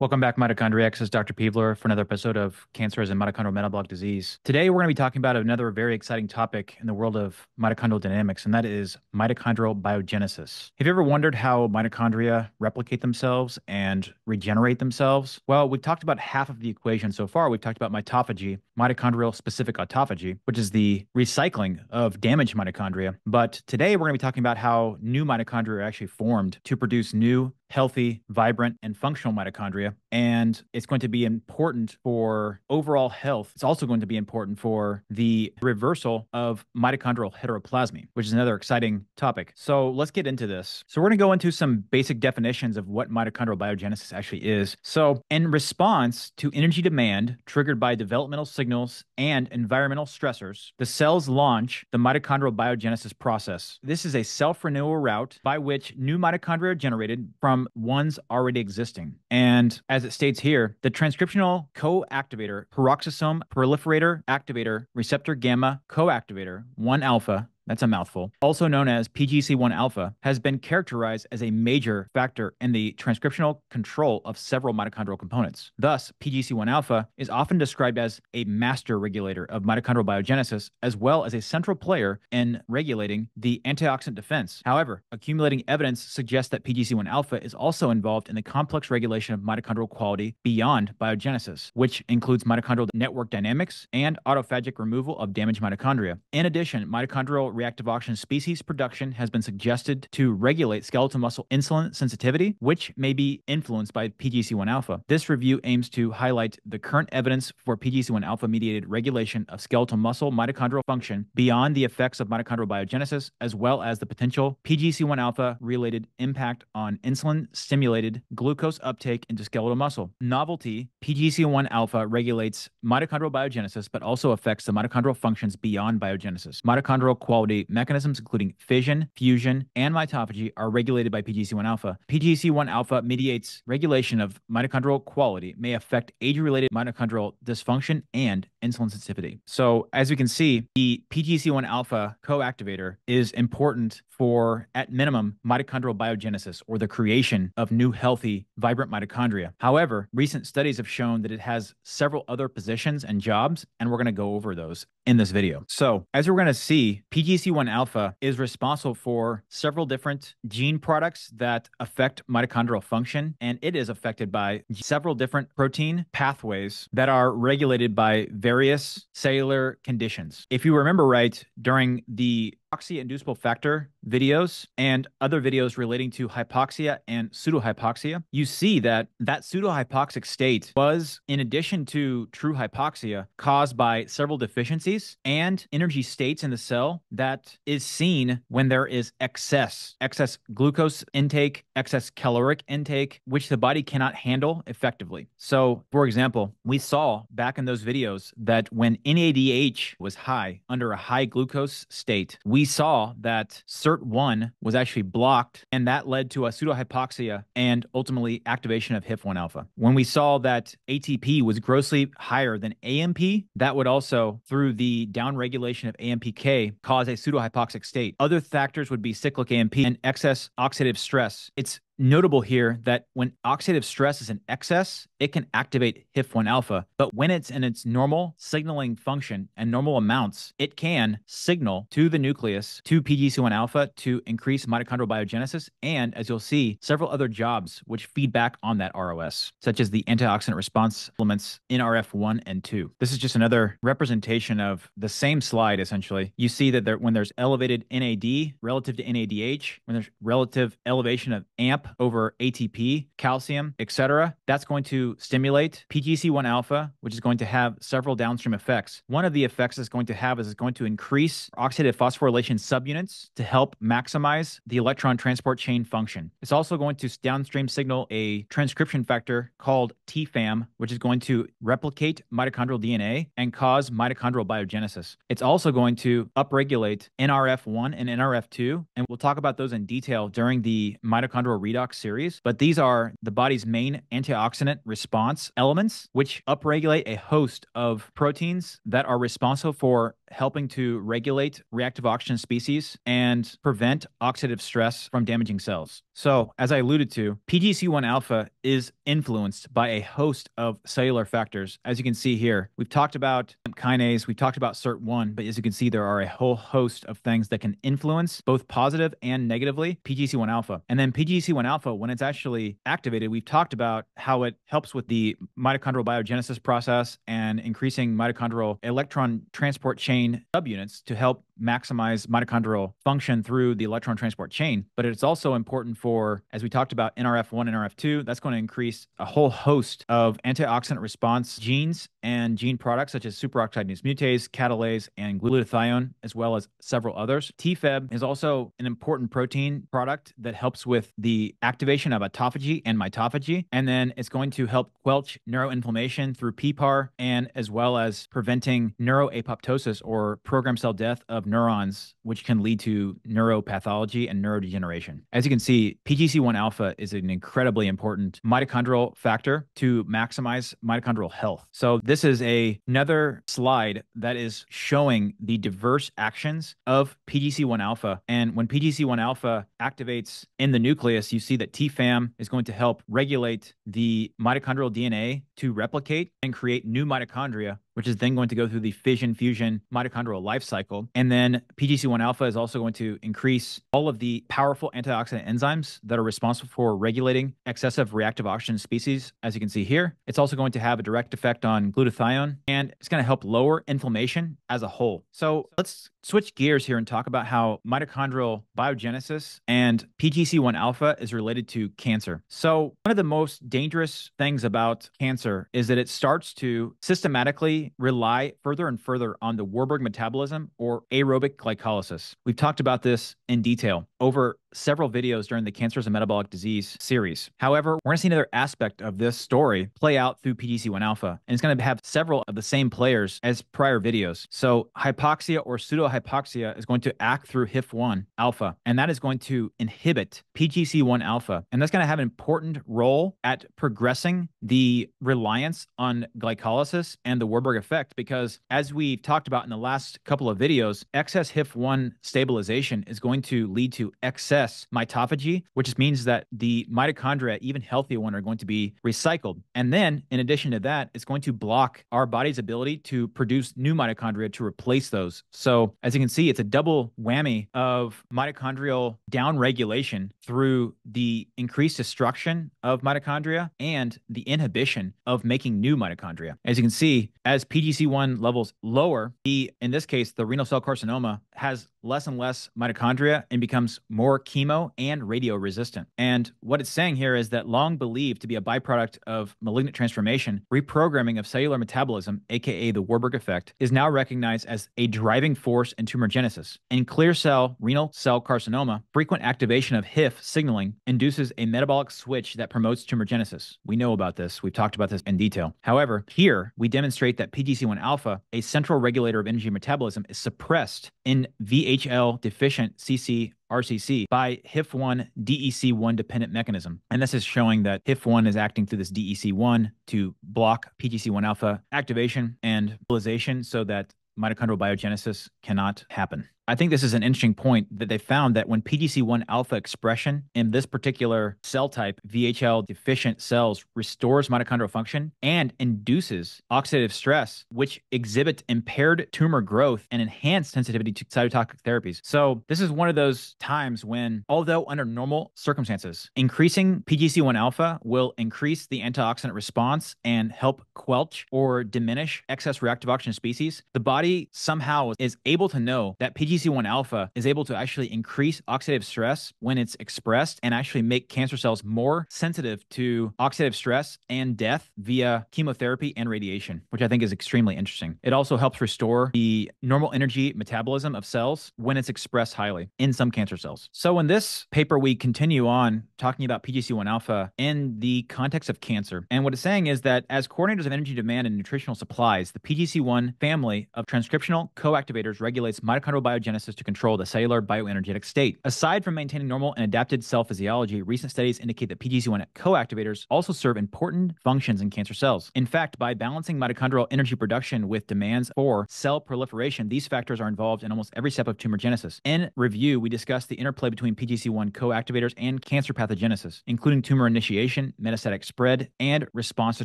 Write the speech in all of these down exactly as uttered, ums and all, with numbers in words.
Welcome back, Mitochondriacs. This is Doctor Peavler for another episode of Cancer as a Mitochondrial Metabolic Disease. Today, we're going to be talking about another very exciting topic in the world of mitochondrial dynamics, and that is mitochondrial biogenesis. Have you ever wondered how mitochondria replicate themselves and regenerate themselves? Well, we've talked about half of the equation so far. We've talked about mitophagy, mitochondrial-specific autophagy, which is the recycling of damaged mitochondria. But today, we're going to be talking about how new mitochondria are actually formed to produce new healthy, vibrant, and functional mitochondria. And it's going to be important for overall health. It's also going to be important for the reversal of mitochondrial heteroplasmy, which is another exciting topic. So let's get into this. So we're going to go into some basic definitions of what mitochondrial biogenesis actually is. So in response to energy demand triggered by developmental signals and environmental stressors, the cells launch the mitochondrial biogenesis process. This is a self-renewal route by which new mitochondria are generated from ones already existing. And as it states here, the transcriptional co-activator, peroxisome proliferator activator, receptor gamma co-activator, one alpha, that's a mouthful, also known as P G C one alpha, has been characterized as a major factor in the transcriptional control of several mitochondrial components. Thus, P G C one alpha is often described as a master regulator of mitochondrial biogenesis, as well as a central player in regulating the antioxidant defense. However, accumulating evidence suggests that P G C one alpha is also involved in the complex regulation of mitochondrial quality beyond biogenesis, which includes mitochondrial network dynamics and autophagic removal of damaged mitochondria. In addition, mitochondrial reactive oxygen species production has been suggested to regulate skeletal muscle insulin sensitivity, which may be influenced by P G C one alpha. This review aims to highlight the current evidence for P G C one alpha mediated regulation of skeletal muscle mitochondrial function beyond the effects of mitochondrial biogenesis, as well as the potential P G C one alpha related impact on insulin stimulated glucose uptake into skeletal muscle. Novelty, P G C one alpha regulates mitochondrial biogenesis, but also affects the mitochondrial functions beyond biogenesis. Mitochondrial quality mechanisms, including fission, fusion, and mitophagy, are regulated by P G C one alpha. P G C one alpha mediates regulation of mitochondrial quality, may affect age-related mitochondrial dysfunction and insulin sensitivity. So as we can see, the P G C one alpha co-activator is important for, at minimum, mitochondrial biogenesis, or the creation of new, healthy, vibrant mitochondria. However, recent studies have shown that it has several other positions and jobs, and we're going to go over those in this video. So as we're going to see, P G C one alpha is responsible for several different gene products that affect mitochondrial function, and it is affected by several different protein pathways that are regulated by various cellular conditions. If you remember right, during the hypoxia-inducible factor videos and other videos relating to hypoxia and pseudohypoxia, you see that that pseudohypoxic state was, in addition to true hypoxia, caused by several deficiencies and energy states in the cell that is seen when there is excess, excess glucose intake, excess caloric intake, which the body cannot handle effectively. So, for example, we saw back in those videos that when N A D H was high, under a high glucose state, we saw that S I R T one was actually blocked, and that led to a pseudohypoxia and ultimately activation of H I F one alpha. When we saw that A T P was grossly higher than A M P, that would also, through the downregulation of A M P K, cause a pseudohypoxic state. Other factors would be cyclic A M P and excess oxidative stress. It's notable here that when oxidative stress is in excess, it can activate H I F one alpha, but when it's in its normal signaling function and normal amounts, it can signal to the nucleus, to P G C one alpha, to increase mitochondrial biogenesis, and, as you'll see, several other jobs which feed back on that R O S, such as the antioxidant response elements N R F one and two. This is just another representation of the same slide, essentially. You see that there, when there's elevated N A D relative to N A D H, when there's relative elevation of A M P over A T P, calcium, et cetera, that's going to stimulate P G C one alpha, which is going to have several downstream effects. One of the effects it's going to have is it's going to increase oxidative phosphorylation subunits to help maximize the electron transport chain function. It's also going to downstream signal a transcription factor called T F A M, which is going to replicate mitochondrial D N A and cause mitochondrial biogenesis. It's also going to upregulate N R F one and N R F two, and we'll talk about those in detail during the mitochondrial research series, but these are the body's main antioxidant response elements, which upregulate a host of proteins that are responsible for helping to regulate reactive oxygen species and prevent oxidative stress from damaging cells. So, as I alluded to, P G C one alpha is influenced by a host of cellular factors. As you can see here, we've talked about A M P kinase, we've talked about S I R T one, but as you can see, there are a whole host of things that can influence both positive and negatively P G C one alpha. And then P G C one alpha, when it's actually activated, we've talked about how it helps with the mitochondrial biogenesis process and increasing mitochondrial electron transport chain subunits to help maximize mitochondrial function through the electron transport chain. But it's also important for, as we talked about, N R F one, N R F two, that's going to increase a whole host of antioxidant response genes and gene products such as superoxide dismutase, catalase, and glutathione, as well as several others. T F E B is also an important protein product that helps with the activation of autophagy and mitophagy. And then it's going to help quelch neuroinflammation through P P A R, and as well as preventing neuroapoptosis or programmed cell death of neurons, which can lead to neuropathology and neurodegeneration. As you can see, P G C one alpha is an incredibly important mitochondrial factor to maximize mitochondrial health. So this is a, another slide that is showing the diverse actions of P G C one alpha. And when P G C one alpha activates in the nucleus, you see that T F A M is going to help regulate the mitochondrial D N A to replicate and create new mitochondria, which is then going to go through the fission-fusion mitochondrial life cycle. And then P G C one alpha is also going to increase all of the powerful antioxidant enzymes that are responsible for regulating excessive reactive oxygen species, as you can see here. It's also going to have a direct effect on glutathione, and it's going to help lower inflammation as a whole. So let's switch gears here and talk about how mitochondrial biogenesis and P G C one alpha is related to cancer. So one of the most dangerous things about cancer is that it starts to systematically rely further and further on the Warburg metabolism or aerobic glycolysis. We've talked about this in detail over several videos during the Cancer as a Metabolic Disease series. However, we're going to see another aspect of this story play out through P G C one alpha, and it's going to have several of the same players as prior videos. So hypoxia or pseudohypoxia is going to act through H I F one alpha, and that is going to inhibit P G C one alpha, and that's going to have an important role at progressing the reliance on glycolysis and the Warburg effect, because as we've talked about in the last couple of videos, excess H I F one stabilization is going to lead to excess mitophagy, which means that the mitochondria, even healthy ones, are going to be recycled. And then in addition to that, it's going to block our body's ability to produce new mitochondria to replace those. So as you can see, it's a double whammy of mitochondrial downregulation through the increased destruction of mitochondria and the inhibition of making new mitochondria. As you can see, as P G C one levels lower, the, in this case, the renal cell carcinoma has less and less mitochondria and becomes more chemo and radioresistant. And what it's saying here is that, long believed to be a byproduct of malignant transformation, reprogramming of cellular metabolism, aka the Warburg effect, is now recognized as a driving force in tumorigenesis. In clear cell renal cell carcinoma, frequent activation of H I F signaling induces a metabolic switch that promotes tumorigenesis. We know about this. We've talked about this in detail. However, here we demonstrate that P G C one alpha, a central regulator of energy metabolism, is suppressed in V H L deficient C C R C C by H I F one D E C one dependent mechanism. And this is showing that H I F one is acting through this D E C one to block P G C one alpha activation and mobilization so that mitochondrial biogenesis cannot happen. I think this is an interesting point that they found that when P G C one alpha expression in this particular cell type, V H L deficient cells, restores mitochondrial function and induces oxidative stress, which exhibit impaired tumor growth and enhanced sensitivity to cytotoxic therapies. So this is one of those times when, although under normal circumstances, increasing P G C one alpha will increase the antioxidant response and help quelch or diminish excess reactive oxygen species, the body somehow is able to know that P G C one alpha is able to actually increase oxidative stress when it's expressed and actually make cancer cells more sensitive to oxidative stress and death via chemotherapy and radiation, which I think is extremely interesting. It also helps restore the normal energy metabolism of cells when it's expressed highly in some cancer cells. So in this paper, we continue on talking about P G C one alpha in the context of cancer. And what it's saying is that as coordinators of energy demand and nutritional supplies, the P G C one family of transcriptional co-activators regulates mitochondrial biogenesis pathogenesis to control the cellular bioenergetic state. Aside from maintaining normal and adapted cell physiology, recent studies indicate that P G C one co-activators also serve important functions in cancer cells. In fact, by balancing mitochondrial energy production with demands for cell proliferation, these factors are involved in almost every step of tumorigenesis. In review, we discussed the interplay between P G C one co-activators and cancer pathogenesis, including tumor initiation, metastatic spread, and response to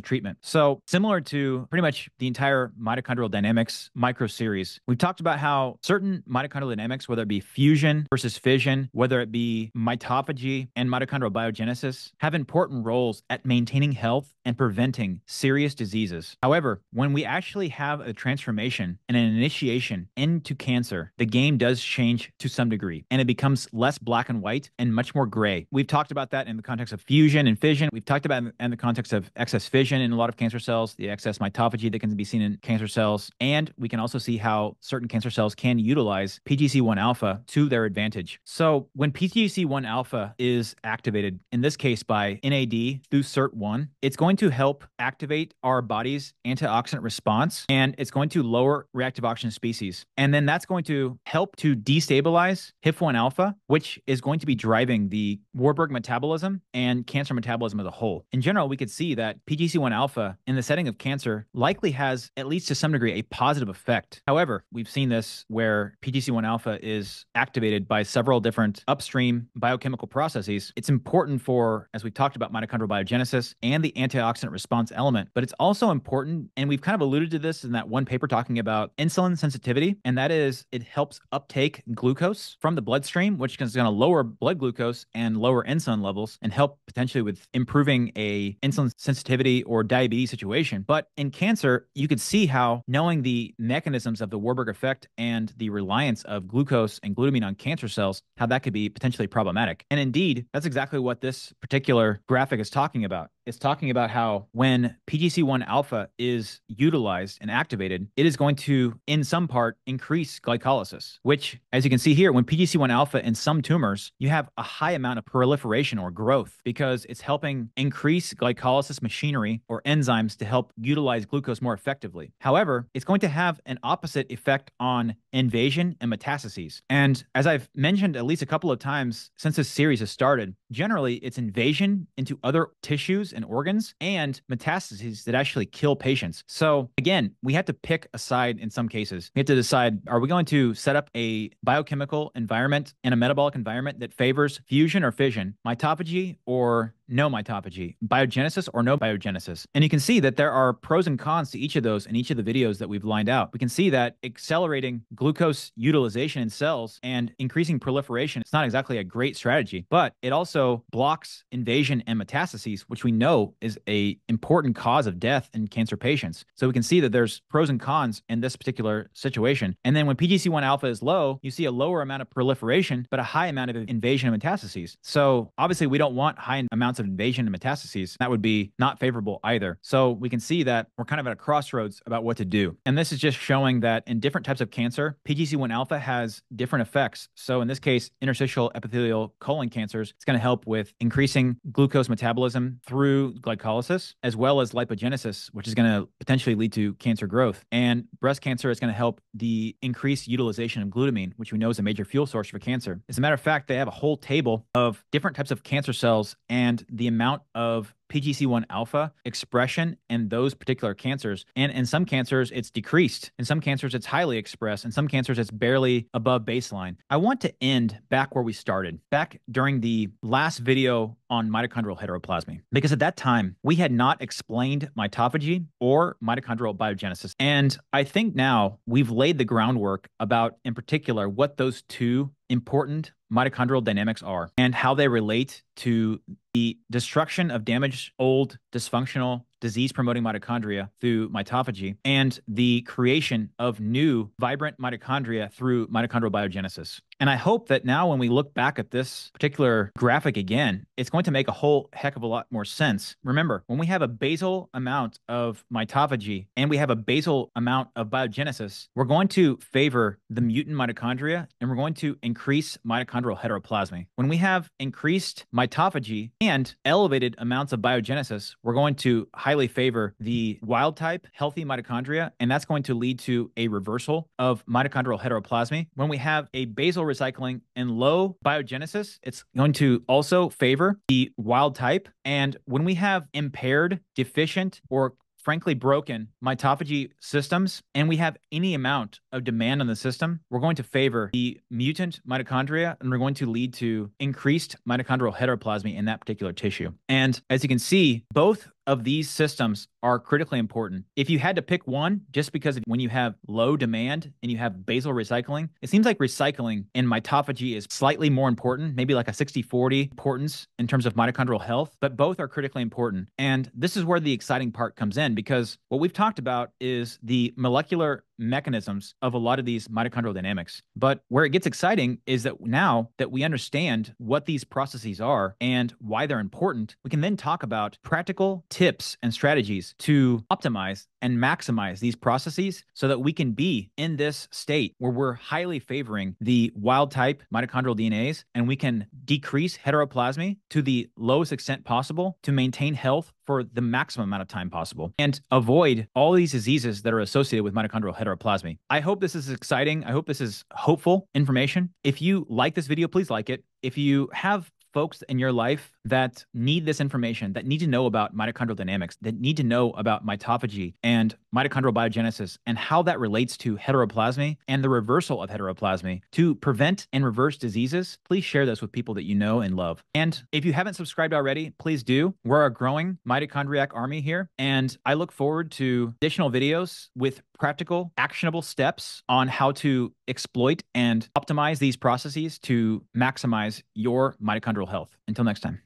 treatment. So similar to pretty much the entire mitochondrial dynamics micro series, we've talked about how certain mitochondrial dynamics, whether it be fusion versus fission, whether it be mitophagy and mitochondrial biogenesis, have important roles at maintaining health and preventing serious diseases. However, when we actually have a transformation and an initiation into cancer, the game does change to some degree, and it becomes less black and white and much more gray. We've talked about that in the context of fusion and fission. We've talked about it in the context of excess fission in a lot of cancer cells, the excess mitophagy that can be seen in cancer cells, and we can also see how certain cancer cells can utilize P G C one alpha to their advantage. So when P G C one alpha is activated, in this case by N A D through S I R T one, it's going to help activate our body's antioxidant response, and it's going to lower reactive oxygen species. And then that's going to help to destabilize H I F one alpha, which is going to be driving the Warburg metabolism and cancer metabolism as a whole. In general, we could see that P G C one alpha in the setting of cancer likely has, at least to some degree, a positive effect. However, we've seen this where P G C one alpha is activated by several different upstream biochemical processes. It's important for, as we've talked about, mitochondrial biogenesis and the antioxidant response element, but it's also important, and we've kind of alluded to this in that one paper talking about insulin sensitivity, and that is it helps uptake glucose from the bloodstream, which is going to lower blood glucose and lower insulin levels and help potentially with improving a insulin sensitivity or diabetes situation. But in cancer, you could see how knowing the mechanisms of the Warburg effect and the reliance of glucose and glutamine on cancer cells, how that could be potentially problematic. And indeed, that's exactly what this particular graphic is talking about. It's talking about how when P G C one alpha is utilized and activated, it is going to, in some part, increase glycolysis, which, as you can see here, when P G C one alpha in some tumors, you have a high amount of proliferation or growth because it's helping increase glycolysis machinery or enzymes to help utilize glucose more effectively. However, it's going to have an opposite effect on invasion and metastases. And as I've mentioned at least a couple of times since this series has started, generally, it's invasion into other tissues and organs and metastases that actually kill patients. So again, we have to pick a side in some cases. We have to decide, are we going to set up a biochemical environment and a metabolic environment that favors fusion or fission, mitophagy or no mitophagy, biogenesis or no biogenesis? And you can see that there are pros and cons to each of those in each of the videos that we've lined out. We can see that accelerating glucose utilization in cells and increasing proliferation, it's not exactly a great strategy, but it also blocks invasion and metastases, which we know is an important cause of death in cancer patients. So we can see that there's pros and cons in this particular situation. And then when P G C one alpha is low, you see a lower amount of proliferation, but a high amount of invasion and metastases. So obviously we don't want high amounts of invasion and metastases. That would be not favorable either. So we can see that we're kind of at a crossroads about what to do. And this is just showing that in different types of cancer, P G C one alpha has different effects. So in this case, interstitial epithelial colon cancers, it's going to help with increasing glucose metabolism through glycolysis, as well as lipogenesis, which is going to potentially lead to cancer growth. And breast cancer is going to help the increased utilization of glutamine, which we know is a major fuel source for cancer. As a matter of fact, they have a whole table of different types of cancer cells and the amount of P G C one alpha expression in those particular cancers. And in some cancers, it's decreased. In some cancers, it's highly expressed. In some cancers, it's barely above baseline. I want to end back where we started, back during the last video on mitochondrial heteroplasmy, because at that time, we had not explained mitophagy or mitochondrial biogenesis. And I think now we've laid the groundwork about, in particular, what those two important mitochondrial dynamics are and how they relate to the destruction of damaged, old, dysfunctional, disease-promoting mitochondria through mitophagy and the creation of new, vibrant mitochondria through mitochondrial biogenesis. And I hope that now when we look back at this particular graphic again, it's going to make a whole heck of a lot more sense. Remember, when we have a basal amount of mitophagy and we have a basal amount of biogenesis, we're going to favor the mutant mitochondria and we're going to increase mitochondrial mitochondrial heteroplasmy. When we have increased mitophagy and elevated amounts of biogenesis, we're going to highly favor the wild type, healthy mitochondria, and that's going to lead to a reversal of mitochondrial heteroplasmy. When we have a basal recycling and low biogenesis, it's going to also favor the wild type. And when we have impaired, deficient, or frankly broken mitophagy systems, and we have any amount of demand on the system, we're going to favor the mutant mitochondria, and we're going to lead to increased mitochondrial heteroplasmy in that particular tissue. And as you can see, both of these systems are critically important. If you had to pick one, just because when you have low demand and you have basal recycling, it seems like recycling in mitophagy is slightly more important, maybe like a sixty forty importance in terms of mitochondrial health, but both are critically important. And this is where the exciting part comes in, because what we've talked about is the molecular mechanisms of a lot of these mitochondrial dynamics. But where it gets exciting is that now that we understand what these processes are and why they're important, we can then talk about practical tips and strategies to optimize and maximize these processes so that we can be in this state where we're highly favoring the wild type mitochondrial D N As, and we can decrease heteroplasmy to the lowest extent possible to maintain health for the maximum amount of time possible and avoid all these diseases that are associated with mitochondrial heteroplasmy. I hope this is exciting. I hope this is hopeful information. If you like this video, please like it. If you have folks in your life that need this information, that need to know about mitochondrial dynamics, that need to know about mitophagy and mitochondrial biogenesis and how that relates to heteroplasmy and the reversal of heteroplasmy to prevent and reverse diseases, please share this with people that you know and love. And if you haven't subscribed already, please do. We're a growing mitochondriac army here, and I look forward to additional videos with practical, actionable steps on how to exploit and optimize these processes to maximize your mitochondrial health. Until next time.